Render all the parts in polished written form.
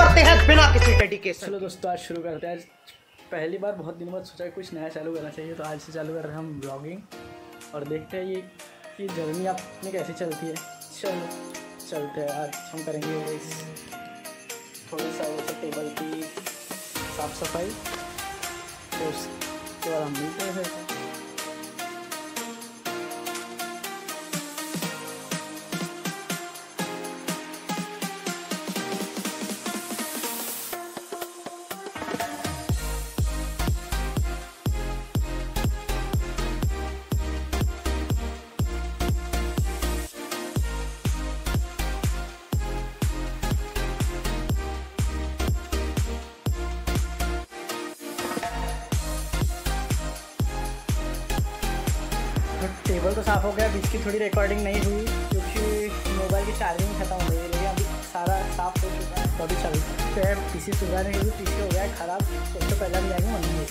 करते हैं बिना किसी डेडिकेशन। चलो दोस्तों आज शुरू करते हैं। पहली बार बहुत दिनों बाद सोचा कुछ नया चालू करना चाहिए, तो आज से चालू कर रहे हैं हम ब्लॉगिंग और देखते हैं ये कि जर्नी आपने कैसे चलती है। चलो चलते हैं। आज हम करेंगे थोड़ी सा वैसे टेबल की साफ सफाई, तो उसके बाद हम मिलते हैं। टेबल तो साफ़ हो गया, बीच की थोड़ी रिकॉर्डिंग नहीं हुई क्योंकि मोबाइल की चार्जिंग ख़त्म हो गई, लेकिन अभी सारा साफ हो चुका है। तो अभी चलते हैं पीसी सुधारने के लिए। पीसी हो गया है ख़राब, उसको पहले भी आएंगे मम्मी।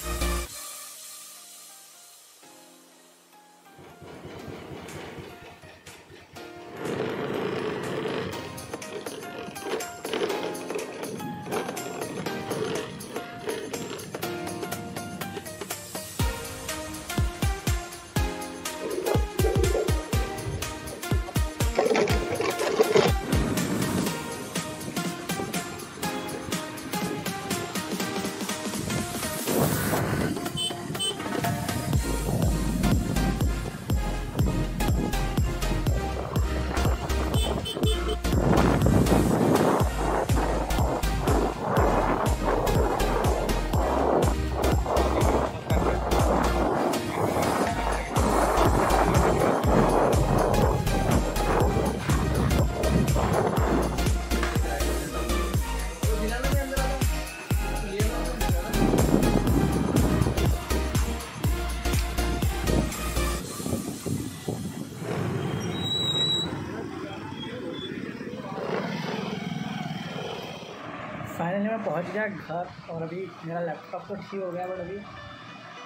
फाइनली मैं पहुंच गया घर और अभी मेरा लैपटॉप तो ठीक हो गया, बट अभी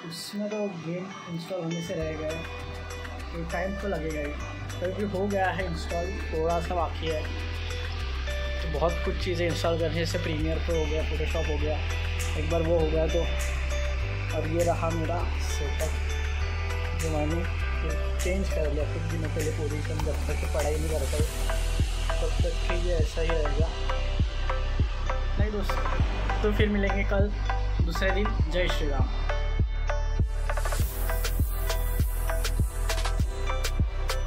उसमें तो गेम इंस्टॉल होने से रह गए, तो टाइम तो लगेगा ही। क्योंकि हो गया है इंस्टॉल, थोड़ा सा बाकी है। तो बहुत कुछ चीज़ें इंस्टॉल करनी है, जैसे प्रीमियर प्रो हो गया, फोटोशॉप हो गया, एक बार वो हो गया। तो अब ये रहा मेरा सेटअप जो मैंने चेंज कर लिया कुछ दिनों पहले, पोजीशन जब तक की पढ़ाई नहीं करता तब तक कि ये ऐसा ही रहेगा। नहीं दोस्तों, तो फिर मिलेंगे कल दूसरे दिन। जय श्री राम।